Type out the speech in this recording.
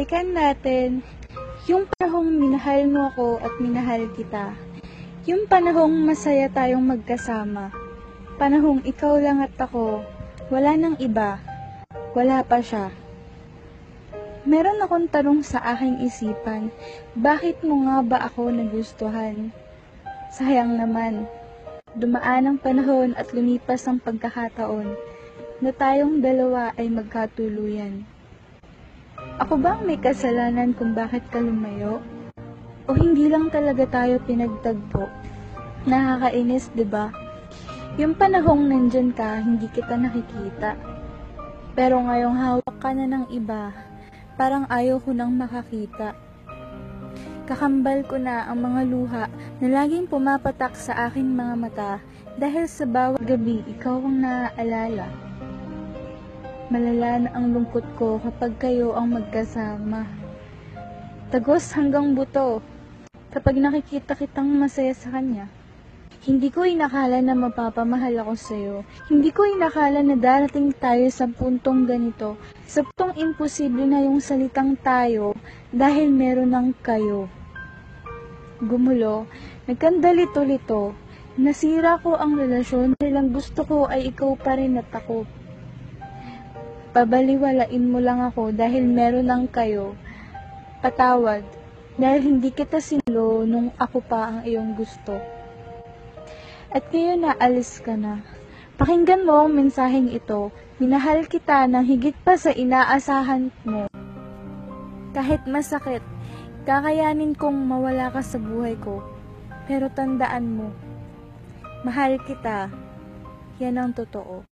balikan natin yung panahong minahal mo ako at minahal kita. Yung panahong masaya tayong magkasama. Panahong ikaw lang at ako, wala nang iba, wala pa siya. Meron akong tanong sa aking isipan, bakit mo nga ba ako nagustuhan? Sayang naman, dumaan ang panahon at lumipas ang pagkakataon na tayong dalawa ay magkatuluyan. Ako bang may kasalanan kung bakit ka lumayo? O hindi lang talaga tayo pinagtagpo? Nakakainis, di ba? Yung panahong nandyan ka, hindi kita nakikita. Pero ngayong hawak ka na ng iba, parang ayaw ko nang makakita. Kakambal ko na ang mga luha na laging pumapatak sa aking mga mata dahil sa bawat gabi ikaw ang naaalala. Malala na ang lungkot ko kapag kayo ang magkasama. Tagos hanggang buto kapag nakikita kitang masaya sa kanya. Hindi ko inakala na mapapamahal ako sa'yo. Hindi ko inakala na darating tayo sa puntong ganito. Sa puntong imposible na yung salitang tayo dahil meron ng kayo. Gumulo, nagkandalito-lito, nasira ko ang relasyon dahil ang gusto ko ay ikaw pa rin at ako. Pabaliwalain mo lang ako dahil meron ng kayo. Patawad, dahil hindi kita sinlo nung ako pa ang iyong gusto. At ngayon na alis ka na. Pakinggan mo ang mensaheng ito. Minahal kita ng higit pa sa inaasahan mo. Kahit masakit, kakayanin kong mawala ka sa buhay ko. Pero tandaan mo, mahal kita. Yan ang totoo.